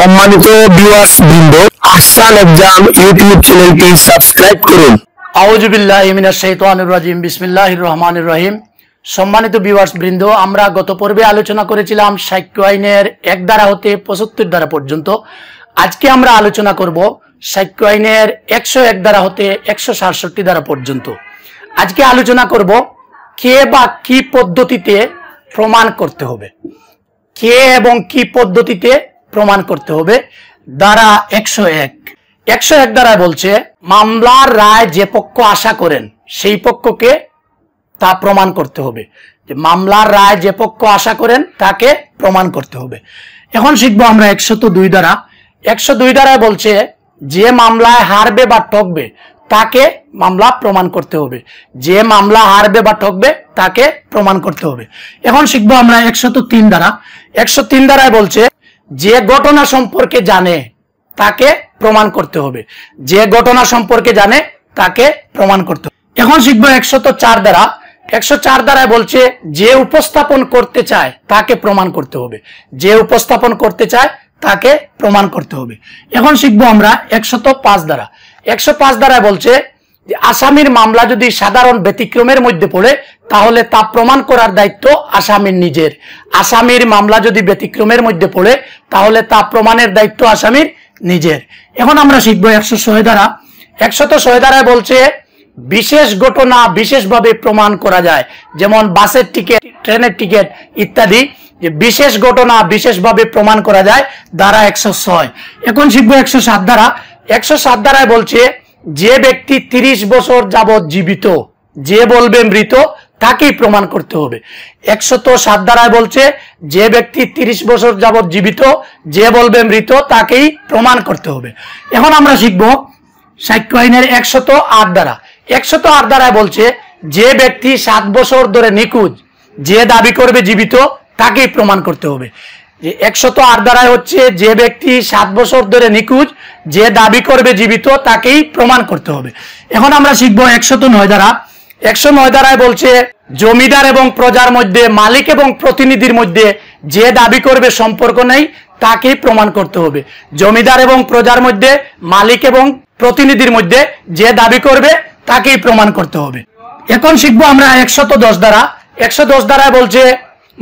सम्मानित व्यूअर्स वृंद आसान एग्जाम यूट्यूब चैनल की सब्सक्राइब करें। आउजुबिल्लाहि मिनाश शैतानिर राजीम बिस्मिल्लाहिर रहमानिर रहीम। सम्मानित व्यूअर्स वृंद আমরা গত পর্বে আলোচনা করেছিলাম সাক্ষ্য আইনের 1 ধারা হতে 75 ধারা পর্যন্ত। আজকে আমরা আলোচনা করব সাক্ষ্য আইনের 101 ধারা হতে 167 ধারা পর্যন্ত। আজকে আলোচনা করব কে বা কি পদ্ধতিতে প্রমাণ করতে হবে, কে এবং কি পদ্ধতিতে प्रमाण करते होबे। धारा 101 धारा बोलछे मामलार राय जे पक्ष आशा करें सेई पक्ष के ता प्रमाण करते होबे। मामलार राय जे पक्ष आशा करें ताके प्रमाण करते होबे। एखन शिखबो आमरा 102 धारा। 102 धारा बोलछे जे मामलाय हारबे बा ठकबे ताके मामला प्रमाण करते होबे। जे मामला हारबे बा ठकबे ताके प्रमाण करते होबे। एखन शिखबो आमरा 103 धारा। 103 धारा बोलछे जे घटना सम्पर्के जाने ताके प्रमाण करते होबे। जे घटना सम्पर्के जाने ताके प्रमाण करते होबे। एखन शिखबो 104 धारा। 104 धारा बोलछे जे उपस्थापन करते चाय ताके प्रमाण करते होबे। जे उपस्थापन करते चाय ताके प्रमाण करते होबे। एखन शिखबो आमरा 105 धारा। 105 धारा बोलछे जे आसामीर मामला यदि साधारण व्यतिक्रमेर मध्य पड़े ताहले ता प्रमाण करार दायित्व आसामीर निजेर। आसामीर मामला यदि व्यतिक्रमेर मध्य पड़े ताहले ता प्रमाणेर दायित्व आसामीर निजेर। एखन आमरा शिखब 106 धारा। 106 धाराय बोलछे विशेष घटना विशेषभावे प्रमाण करा जाय, जेमन बासेर टिकिट ट्रेनेर टिकिट इत्यादि विशेष घटना विशेषभावे प्रमाण करा जाय, धारा 106। एखन शिखब 107 धारा। 107 धाराय बोलछे जे व्यक्ति 30 बछर जाबत जीवित जे बोलबे मृत ताके प्रमाण करते होबे। 107 धाराय बोलछे जे व्यक्ति 30 बछर जाबत जीवित जे बोलबे मृत ताकेई प्रमाण करते होबे। एखन आमरा शिखबो साक्ष्य आइनेर 108 धारा। 108 धाराय बोलछे जे व्यक्ति 7 बछर धरे निखोज जे दाबी करबे जीवित ताकेई प्रमाण करते होबे। 108 धाराय होच्छे जे व्यक्ति 7 बछर धरे निखोज जे दाबी करबे जीवित ताकेई प्रमाण करते होबे। एखन आमरा शिखबो 109 धारा। 109 धाराय बोलछे जमीदार एवं प्रजार मध्य मालिक एवं प्रतिनिधिर मध्य जे दाबी करबे सम्पर्क नेई ताकेई प्रमाण करते होबे। जमीदार एवं प्रजार मध्य मालिक एवं प्रतिनिधिर मध्य जे दाबी करबे ताकेई प्रमाण करते होबे। एखन शिखबो आमरा 110 धारा। 110 धाराय बोलछे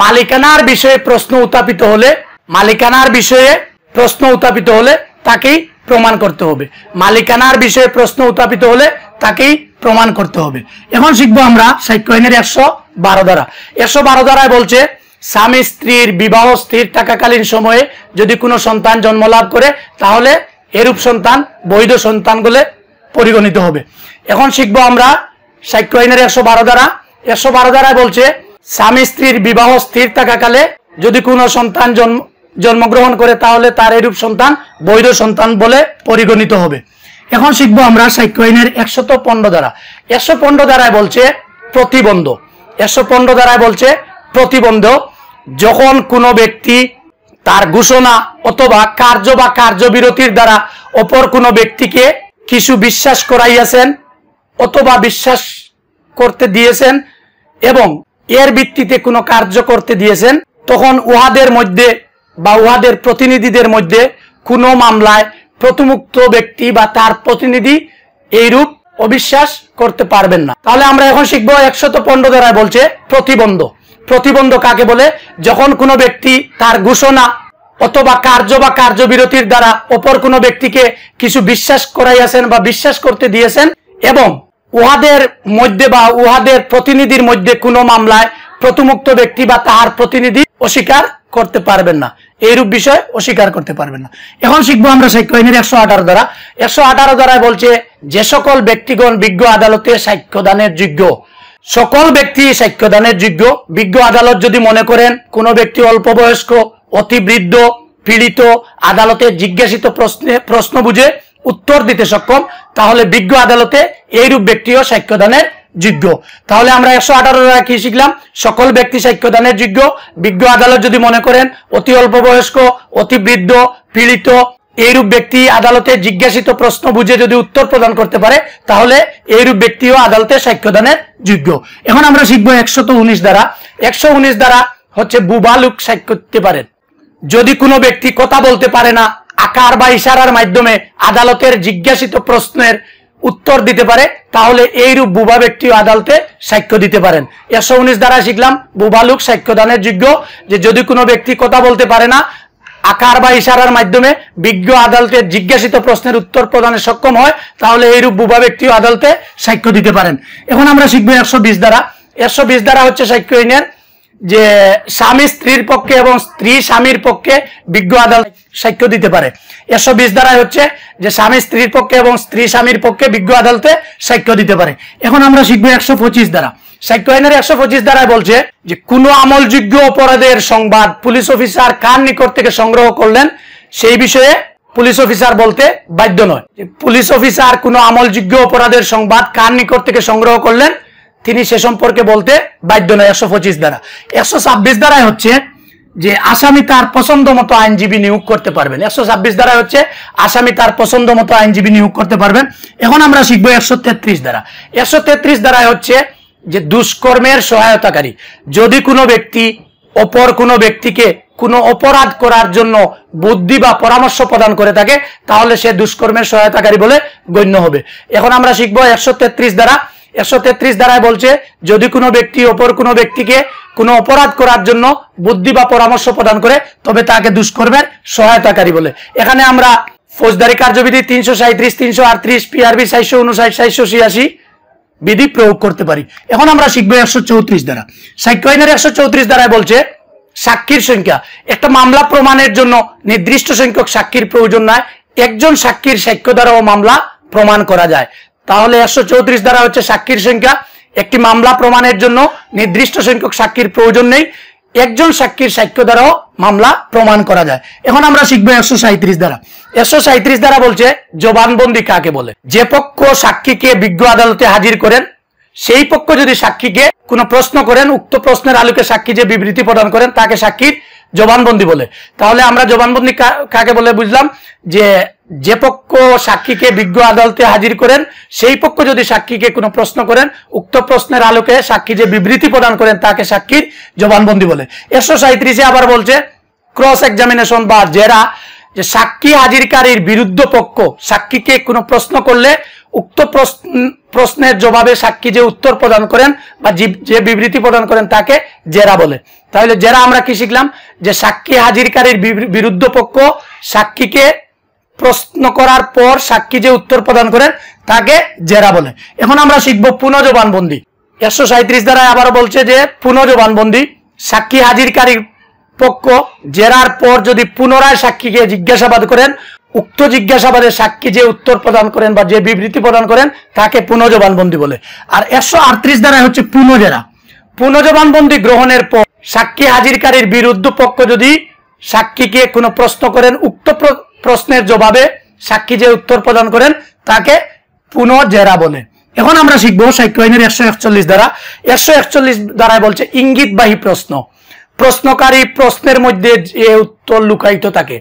मालिकानार विषय प्रश्न उत्थापित होले मालिकानार विषय प्रश्न उत्थापित होले ताकेई प्रमाण करते होबे। मालिकानार विषय प्रश्न उत्थापित होले ताकेई प्रमाण करते होबे। एखन शिखबो आमरा साक्ष्य आइनेर 112 धारा। 112 धाराय बोलछे स्वामी स्त्रीर विवाह स्थिर थाकाकालीन समये यदि कोनो सन्तान जन्म लाभ करे ताहले एरूप सन्तान बैध सन्तान बले परिगणित होबे। एखन शिखबो आमरा साक्ष्य आइनेर 112 धारा। 112 धाराय बोलछे स्वामी स्त्री विवाह स्थिर थाकाकाले यदि कोनो सन्तान जन्मग्रहण करे ताहले तार एरूप सन्तान बैध सन्तान बले परिगणित होबे। एखन शिखबो आमरा साक्ष्य आइनेर 115 धारा। 115 धाराय बोलछे प्रतिबंध। 115 धाराय बोलछे प्रतिबंध जखन कोनो व्यक्ति तार घोषणा अथवा कार्य बा कार्यबिरतिर द्वारा अपर कोनो व्यक्तिके किछु विश्वास कराइयाछेन अथवा विश्वास करते दियेछेन एवं एर भित्तिते कोनो कार्य करते दियेछेन तखन उहादेर मध्ये बा उहादेर प्रतिनिधिदेर मध्ये कोनो मामलाय प्रतिमुक्त व्यक्ति बा तार प्रतिनिधि एरूप अविश्वास करते पारबेन ना। ताहले आमरा एखन शिखबो 115 धाराय बोलछे प्रतिबंध। प्रतिबंध काके बोले जखन कोनो व्यक्ति तार घोषणा अथवा कार्य बा कार्यबिरतिर द्वारा अपर कोनो व्यक्तिके किछु विश्वास कराइयाछेन बा विश्वास करते दियेछेन एवं उहादेर मध्ये बा उहादेर प्रतिनिधिर मध्ये कोनो मामलाय प्रतिमुक्त व्यक्ति बा ताहार प्रतिनिधि अस्वीकार करते पारबेन ना एरूप विषय अस्वीकार करते पारबेन ना। एखन शिखबो आमरा साक्ष्य आइनेर 118 धारा। 118 धाराय बोलछे जे सकल व्यक्तिगण बिज्ञ आदालते साक्ष्य दानेर योग्य सकल व्यक्ति साक्ष्य दानेर योग्य बिज्ञ आदालत यदि मने करेन कोनो व्यक्ति अल्प बयस्क अति वृद्ध पीड़ित आदालते जिज्ञासित प्रश्न बुझे उत्तर दिते सक्षम ताहले बिज्ञ आदालते एरूप व्यक्तिओ साक्ष्य दानेर योग्य। ताहले आमरा 118 धारा कि शिखलाम सकल व्यक्ति साक्ष्य दानेर योग्य बिज्ञ आदालत यदि मने करेन अति अल्प बयस्क अति वृद्ध पीड़ित एरूप व्यक्ति आदालते जिज्ञासित प्रश्न बुझे यदि उत्तर प्रदान करते पारे ताहले एरूप व्यक्तिओ आदालते साक्ष्य दानेर योग्य। एखन आमरा शिखबो 119 धारा। 119 धारा हच्छे बुबालुक साक्ष्य दिते पारेन। यदि कोनो व्यक्ति कथा बोलते पारे ना आकार बा इशारार माध्यमे आदालतेर जिज्ञासित प्रश्नेर उत्तर दिते पारे ताहले एइरूप बुबा व्यक्तिओ आदालते साक्ष्य दिते पारेन। 119 द्वारा शिखलाम बुबा लोक साक्ष्य दानेर योग्य जे यदि कोनो व्यक्ति कथा बोलते पारे ना आकार बा इशारार माध्यमे विज्ञ आदालतेर जिज्ञासित प्रश्नेर उत्तर प्रदाने सक्षम हय ताहले एइरूप बुबा व्यक्तिओ आदालते साक्ष्य दिते पारेन। एखन आमरा शिखब 120 द्वारा। 120 द्वारा हच्छे साक्ष्य आइनेर जे स्वामी स्त्रीर पक्षे एवं स्त्री स्वामीर पक्षे विज्ञ आदालत साक्ष्य दिते पारे। 120 द्वारा हच्छे जे स्वामी स्त्रीर पक्षे एवं स्त्री स्वामीर पक्षे विज्ञ आदालते साक्ष्य दिते पारे। एखन आमरा शिखब 125 द्वारा। साक्ष्य आइनेर 125 द्वारा बोलछे जे कोनो आमलयोग्य अपराधेर संबाद पुलिस अफिसार कार निकट थेके संग्रह करलेन सेई विषये पुलिस अफिसार बोलते बाध्य नय। पुलिस अफिसार कोनो आमलयोग्य अपराधेर संबाद कार निकट थेके संग्रह करलेन तिनी से सम्पर्के बोलते बाध्य नय। 125 द्वारा। 126 द्वारा हच्छे जे आसामी तार पसंदमतो आईनजीवी नियोग करते पारबेन। 126 द्वारा हच्छे आसामी तार पसंदमतो आईनजीवी नियोग करते पारबेन। एखन आमरा शिखब 133 द्वारा। 133 द्वारा हच्छे जे दुष्कर्मेर सहायताकारी यदि कोनो व्यक्ति अपर कोनो व्यक्तिके कोनो अपराध करार जन्य बुद्धि बा परामर्श प्रदान करे थाके ताहले से दुष्कर्मेर सहायताकारी बोले गण्य होबे। एखन आमरा शिखब 133 द्वारा। 133 द्वारा बोलছে যদি কোনো ব্যক্তি অপর কোনো ব্যক্তিকে কোনো অপরাধ করার জন্য বুদ্ধি বা পরামর্শ প্রদান করে তবে তাকে দুষ্কর্মের সহায়তাকারী বলে। এখানে আমরা ফৌজদারি কার্যবিধি 337 338 পিআরবি 459 486 বিধি প্রয়োগ করতে পারি। এখন আমরা শিখব 134 দ্বারা। সাক্ষ্য আইনের 134 দ্বারা বলছে সাক্ষীর সংখ্যা একটা মামলা প্রমাণের জন্য নির্দিষ্ট সংখ্যক সাক্ষীর প্রয়োজন নয় একজন সাক্ষীর সাক্ষ্য দ্বারাও মামলা প্রমাণ করা যায়। 134 द्वारा हच्छे साक्षीर संख्या एक मामला प्रमाणेर जन्य निर्दिष्ट संख्यक साक्षीर प्रयोजन नेই एकजन साक्षीर साक्ष्य द्वारा मामला प्रमाण करा जाए। एखन आमरा शिखब 137 द्वारा। 137 द्वारा बोलछे जबानबंदी काके बोले जे पक्ष साक्षीके विज्ञ आदालते हाजिर करेन सेई पक्ष यदि साक्षीके कोनो प्रश्न करेन उक्त प्रश्नेर आलोके साक्षी जे विबृति प्रदान करेन ताके साक्षीर जबानबंदी बोले। ताहले आमरा जबानबंदी काके बोले बुझलाम जे पक्ष साक्षी के विज्ञ आदालते हाजिर करें से पक्ष यदि साक्षी के कोनो प्रश्न करें उक्त प्रश्नेर आलोके साक्षी जे विबृति प्रदान करें ताके साक्षीर जबानबंदी बोले। 137 आबार बोलछे क्रॉस एक्सामिनेशन बा जेरा जे साक्षी हाजिरकारीर बिरुद्ध पक्ष साक्षी के कोनो प्रश्न करले उक्त प्रश्नेर जवाबे साक्षी जे उत्तर प्रदान करें बा जे विबृति प्रदान करें ताके जेरा बोले। ताहले जेरा आमरा कि शिखलाम जे साक्षी हाजिरकारीर बिरुद्ध पक्ष साक्षी के प्रश्न करार पर साक्षी जे उत्तर प्रदान करें ताके जेरा बोले। एखन आमरा शिखब पुनः जबानबंदी। 137 द्वारा आबार बोलछे जे पुनः जबानबंदी साक्षी हाजिरकारी पक्ष जेरार पर यदि पुनराय साक्षी के जिज्ञासाबाद करें उक्त जिज्ञासाबादे साक्षी जे उत्तर प्रदान करें बा जे विबृति प्रदान करें ताके पुनः जबानबंदी बोले। आर 138 द्वारा हच्छे पुनः जेरा। पुनः जबानबंदी ग्रहणेर पर साक्षी हाजिरकारीर बिरुद्ध पक्ष यदि साक्षी के कोनो प्रश्न करें उक्त प्रश्नेर जवाबे साक्षी जे उत्तर प्रदान करें ताके पुनः जेरा बोले। एखन आमरा शिखब साक्ष्य आइनेर 141 द्वारा। 141 द्वारा बोलछे इंगितबाही प्रश्न प्रश्नकारी प्रश्नेर मध्ये जे उत्तर लुकायित थाके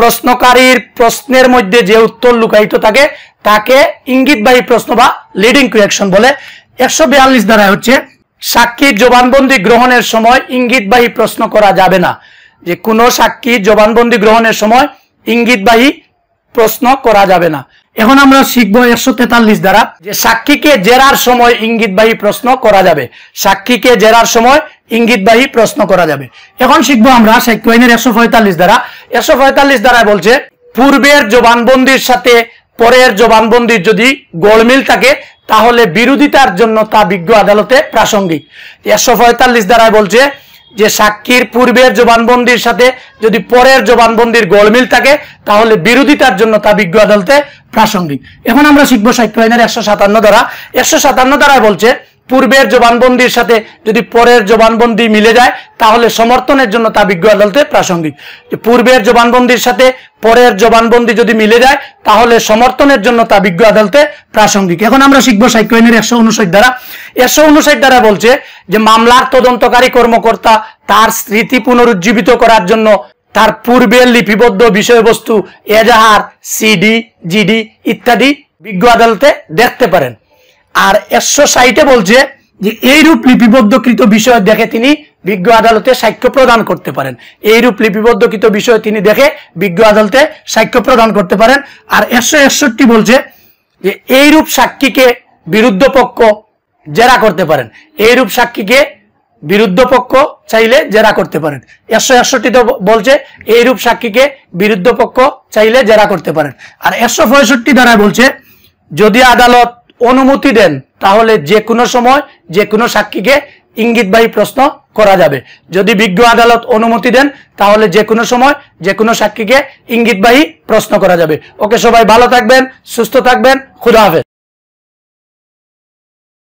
प्रश्नकारीर प्रश्नेर मध्ये जे उत्तर लुकायित थाके ताके इंगितबाही प्रश्न बा लिडिंग क्वेश्चन बोले। 142 द्वारा हच्छे साक्षीर जबानबंदी ग्रहणेर समय इंगितबाही प्रश्न करा जाबे ना जे कोनो साक्षी जबानबंदी ग्रहणेर समय इंगितबाही प्रश्न करा जाबे ना। एखन आमरा शिखब 143 द्वारा जे साक्षी के जेरार समय इंगितबाही प्रश्न करा जाबे साक्षी के जेरार समय इंगितबाही प्रश्न करा जाबे। एखन शिखब आमरा साक्ष्य आइनेर 145 द्वारा। 145 द्वारा बोलछे पूर्वेर जबानबंदिर साथे परेर जबानबंदिर यदि गोलमिल थाके ताहले बिरोधितार जन्य ता विज्ञ आदालते प्रासंगिक। 145 द्वारा बोलछे जे साक्षीर पूर्वेर जबानबंदिर साथे यदि परेर जबानबंदिर गोलमिल थाके ताहले बिरोधितार जन्य ता विज्ञ आदालते प्रासंगिक। एखन आमरा शिखब साक्ष्य आइनेर 157 द्वारा। 157 द्वारा बोलछे पूर्वेर जबानबंदिर साथे यदि परेर जबानबंदी मिले जाए ताहले समर्थनेर जन्य ता विज्ञ आदालते प्रासंगिक। पूर्वेर जबानबंदिर साथे परेर जबानबंदी यदि मिले जाए ताहले समर्थनेर जन्य ता विज्ञ आदालते प्रासंगिक। एखन आमरा शिखब साक्ष्य आइनेर 159 द्वारा। 159 द्वारा बोलछे जे मामलार तदन्तकारी कर्मकर्ता तार स्मृति पुनरुज्जीवित करार जन्य तार पूर्वेर लिपिबद्ध विषयबस्तु एजाहार सीडी जिडी इत्यादि विज्ञ आदालते देखते पारेन। और 160 लिपिबद्धकृत विषय देखे বিজ্ঞ আদালতে সাক্ষ্য প্রদান করতে পারেন। এইরূপ লিপিবদ্ধকৃত বিষয় তিনি দেখে বিজ্ঞ আদালতে সাক্ষ্য প্রদান করতে পারেন। আর ১৬১ বলছে যে এইরূপ সাক্ষীকে বিরুদ্ধ পক্ষ জেরা করতে পারেন, এইরূপ সাক্ষীকে বিরুদ্ধ পক্ষ চাইলে জেরা করতে পারেন। ১৬১ তো বলছে এইরূপ সাক্ষীকে বিরুদ্ধ পক্ষ চাইলে জেরা করতে পারেন। আর ১৬৬ দ্বারা বলছে যদি আদালত অনুমতি দেন তাহলে যে কোনো সময় যে কোনো সাক্ষীকে ইঙ্গিতবাহী প্রশ্ন করা যাবে। যদি বিজ্ঞ আদালত অনুমতি দেন তাহলে যে কোনো সময় যে কোনো সাক্ষীকে ইঙ্গিতবাহী প্রশ্ন করা যাবে। ওকে, সবাই ভালো থাকবেন, সুস্থ থাকবেন, খুদা হাফেজ।